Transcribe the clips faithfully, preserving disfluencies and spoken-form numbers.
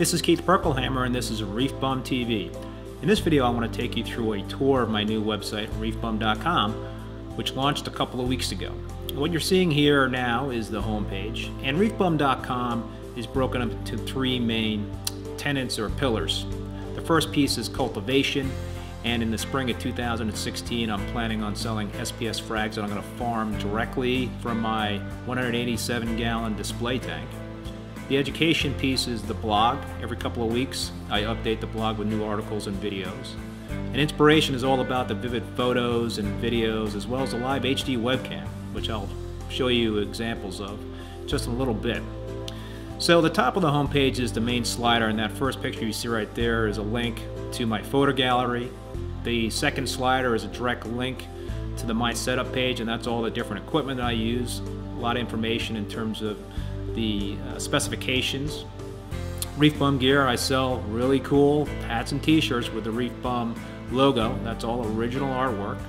This is Keith Perklehammer and this is ReefBum T V. In this video I want to take you through a tour of my new website, reef bum dot com, which launched a couple of weeks ago. And what you're seeing here now is the homepage, and reef bum dot com is broken up into three main tenets or pillars. The first piece is cultivation, and in the spring of two thousand sixteen I'm planning on selling S P S frags that I'm going to farm directly from my one hundred eighty-seven gallon display tank. The education piece is the blog. Every couple of weeks I update the blog with new articles and videos. And inspiration is all about the vivid photos and videos, as well as the live H D webcam, which I'll show you examples of just in a little bit. So the top of the homepage is the main slider, and that first picture you see right there is a link to my photo gallery. The second slider is a direct link to the My Setup page, and that's all the different equipment that I use. A lot of information in terms of the uh, specifications. Reef Bum gear, I sell really cool hats and t-shirts with the Reef Bum logo. That's all original artwork.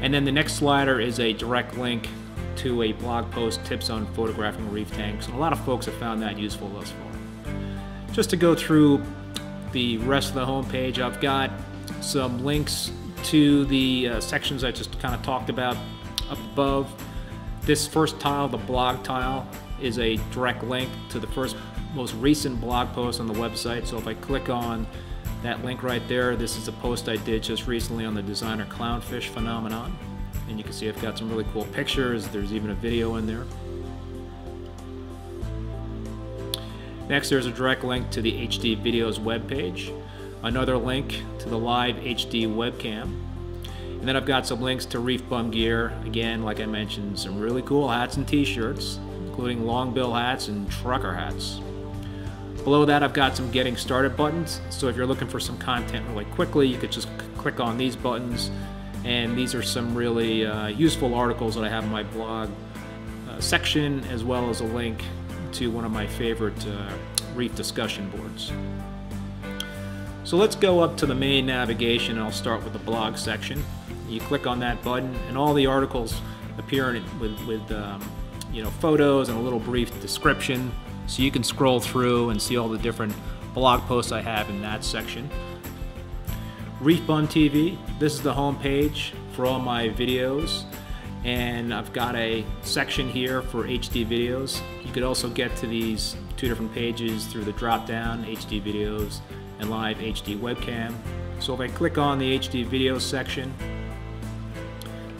And then the next slider is a direct link to a blog post, tips on photographing reef tanks, and a lot of folks have found that useful thus far. Just to go through the rest of the homepage, I've got some links to the uh, sections I just kind of talked about up above. This first tile, the blog tile, is a direct link to the first most recent blog post on the website. So if I click on that link right there, this is a post I did just recently on the designer clownfish phenomenon. And you can see I've got some really cool pictures. There's even a video in there. Next, there's a direct link to the H D videos webpage. Another link to the live H D webcam. And then I've got some links to Reef Bum gear. Again, like I mentioned, some really cool hats and t-shirts, including long bill hats and trucker hats. Below that, I've got some getting started buttons. So if you're looking for some content really quickly, you could just click on these buttons. And these are some really uh, useful articles that I have in my blog uh, section, as well as a link to one of my favorite uh, reef discussion boards. So let's go up to the main navigation, and I'll start with the blog section. You click on that button, and all the articles appear in it with, with um, you know, photos and a little brief description, so you can scroll through and see all the different blog posts I have in that section. Reef Bum T V, this is the home page for all my videos, and I've got a section here for H D videos. You could also get to these two different pages through the drop down, H D videos and live H D webcam. So if I click on the H D videos section,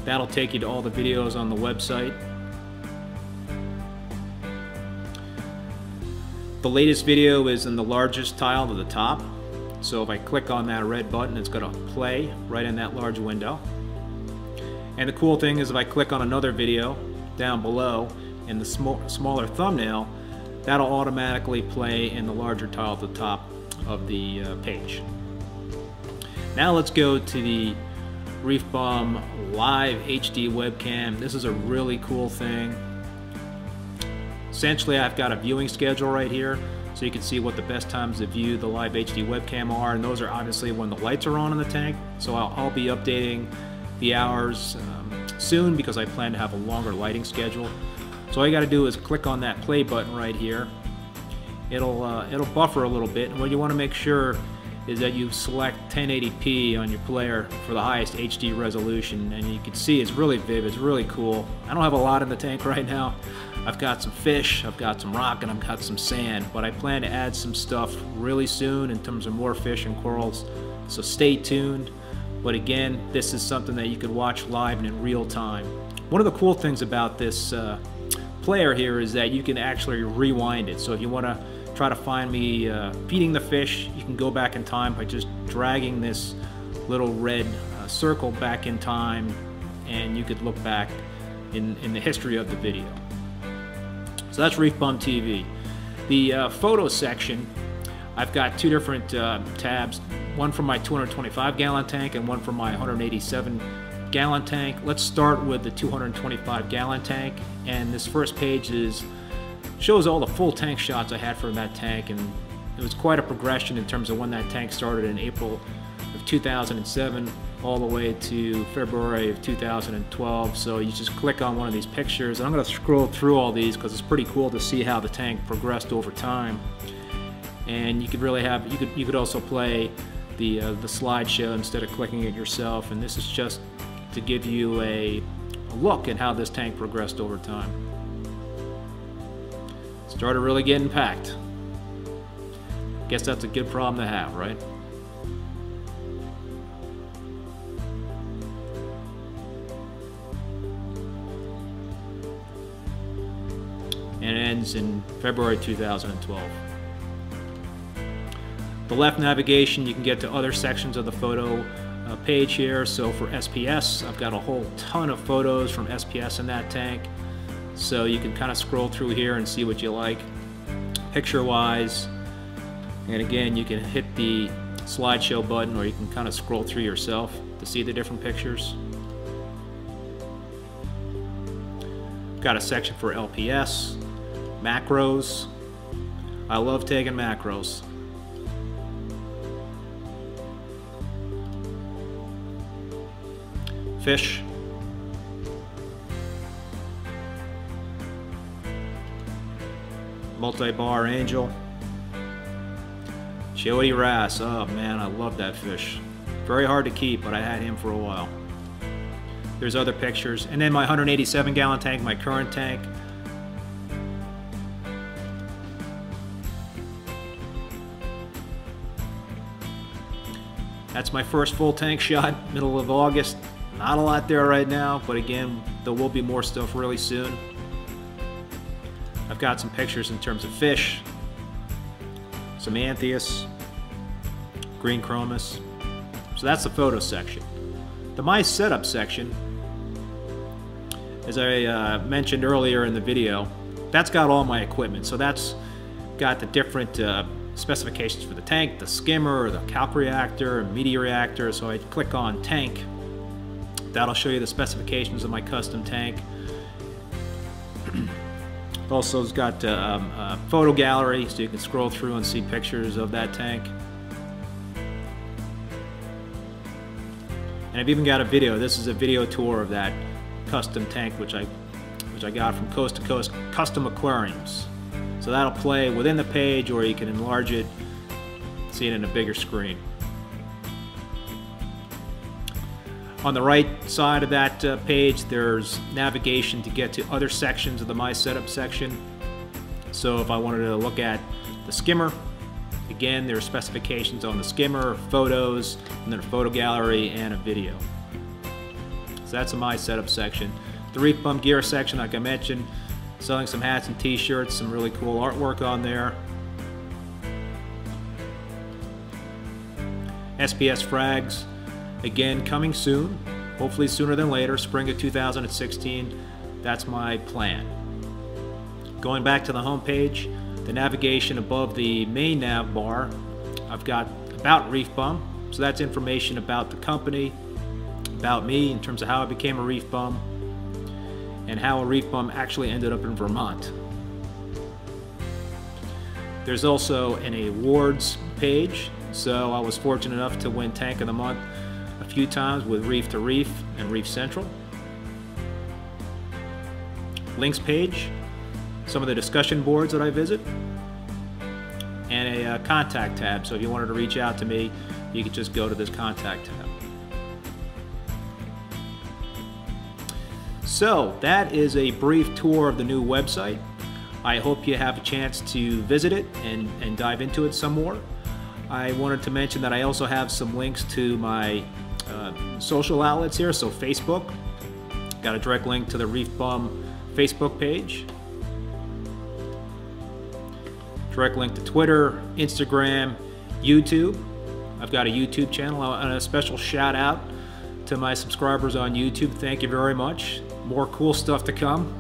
that'll take you to all the videos on the website. The latest video is in the largest tile to the top. So if I click on that red button, it's going to play right in that large window. And the cool thing is, if I click on another video down below in the sm smaller thumbnail, that'll automatically play in the larger tile at the top of the uh, page. Now let's go to the Reef Bum live H D webcam. This is a really cool thing. Essentially, I've got a viewing schedule right here, so you can see what the best times to view the live H D webcam are, and those are obviously when the lights are on in the tank. So I'll, I'll be updating the hours um, soon, because I plan to have a longer lighting schedule. So all you got to do is click on that play button right here. It'll uh, it'll buffer a little bit, and what you want to make sure is that you select ten eighty p on your player for the highest H D resolution, and you can see it's really vivid, it's really cool. I don't have a lot in the tank right now. I've got some fish, I've got some rock, and I've got some sand, but I plan to add some stuff really soon in terms of more fish and corals, so stay tuned. But again, this is something that you could watch live and in real time. One of the cool things about this uh, player here is that you can actually rewind it. So if you want to try to find me uh, feeding the fish, you can go back in time by just dragging this little red uh, circle back in time, and you could look back in, in the history of the video. So that's Reef Bum T V. The uh, photo section, I've got two different uh, tabs, one for my two hundred twenty-five gallon tank and one for my one hundred eighty-seven gallon tank. Let's start with the two hundred twenty-five gallon tank, and this first page is shows all the full tank shots I had from that tank, and it was quite a progression in terms of when that tank started in April of two thousand seven all the way to February of two thousand twelve. So you just click on one of these pictures, and I'm going to scroll through all these because it's pretty cool to see how the tank progressed over time. and you could really have, you could you could also play the uh, the slideshow instead of clicking it yourself. And this is just to give you a, a look at how this tank progressed over time. Started really getting packed. Guess that's a good problem to have, right? And it ends in February two thousand twelve. The left navigation, you can get to other sections of the photo uh, page here. So for S P S, I've got a whole ton of photos from S P S in that tank. So you can kind of scroll through here and see what you like picture-wise. And again, you can hit the slideshow button, or you can kind of scroll through yourself to see the different pictures. Got a section for L P S, macros. I love taking macros. Fish. Multi-bar angel. Joey Ras, oh man, I love that fish. Very hard to keep, but I had him for a while. There's other pictures. And then my one hundred eighty-seven gallon tank, my current tank. That's my first full tank shot, middle of August. Not a lot there right now, but again, there will be more stuff really soon. I've got some pictures in terms of fish. Some Antheus, green chromis. So that's the photo section. The My Setup section, as I uh, mentioned earlier in the video, that's got all my equipment. So that's got the different uh, specifications for the tank, the skimmer, the calc reactor, media reactor. So I click on tank. That'll show you the specifications of my custom tank. Also, it's got um, a photo gallery, so you can scroll through and see pictures of that tank. And I've even got a video. This is a video tour of that custom tank, which I, which I got from Coast to Coast Custom Aquariums. So that'll play within the page, or you can enlarge it, see it in a bigger screen. On the right side of that uh, page, there's navigation to get to other sections of the My Setup section. So if I wanted to look at the skimmer, again, there are specifications on the skimmer, photos, and then a photo gallery and a video. So that's the My Setup section. The Reef Bum gear section, like I mentioned, selling some hats and t-shirts, some really cool artwork on there. S P S frags. Again, coming soon, hopefully sooner than later, spring of two thousand sixteen. That's my plan. Going back to the home page, the navigation above the main nav bar, I've got About Reef Bum. So that's information about the company, about me in terms of how I became a Reef Bum, and how a Reef Bum actually ended up in Vermont. There's also an awards page. So I was fortunate enough to win Tank of the Month a few times with Reef to Reef and Reef Central. Links page, some of the discussion boards that I visit, and a uh, contact tab. So if you wanted to reach out to me, you could just go to this contact tab. So that is a brief tour of the new website. I hope you have a chance to visit it and, and dive into it some more. I wanted to mention that I also have some links to my uh, social outlets here. So Facebook, got a direct link to the Reef Bum Facebook page. Direct link to Twitter, Instagram, YouTube. I've got a YouTube channel, and a special shout out to my subscribers on YouTube. Thank you very much. More cool stuff to come.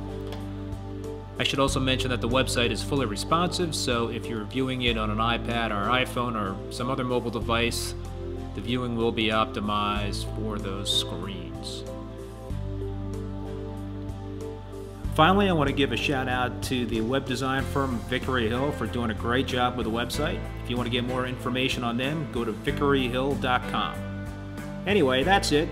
I should also mention that the website is fully responsive, so if you're viewing it on an iPad or iPhone or some other mobile device, the viewing will be optimized for those screens. Finally, I want to give a shout out to the web design firm Vickery Hill for doing a great job with the website. If you want to get more information on them, go to Vickery Hill dot com. Anyway, that's it.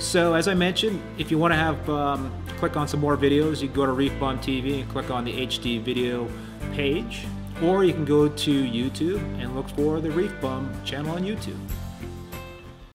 So as I mentioned, if you want to have um, click on some more videos, you can go to ReefBum T V and click on the H D video page, or you can go to YouTube and look for the Reef Bum channel on YouTube.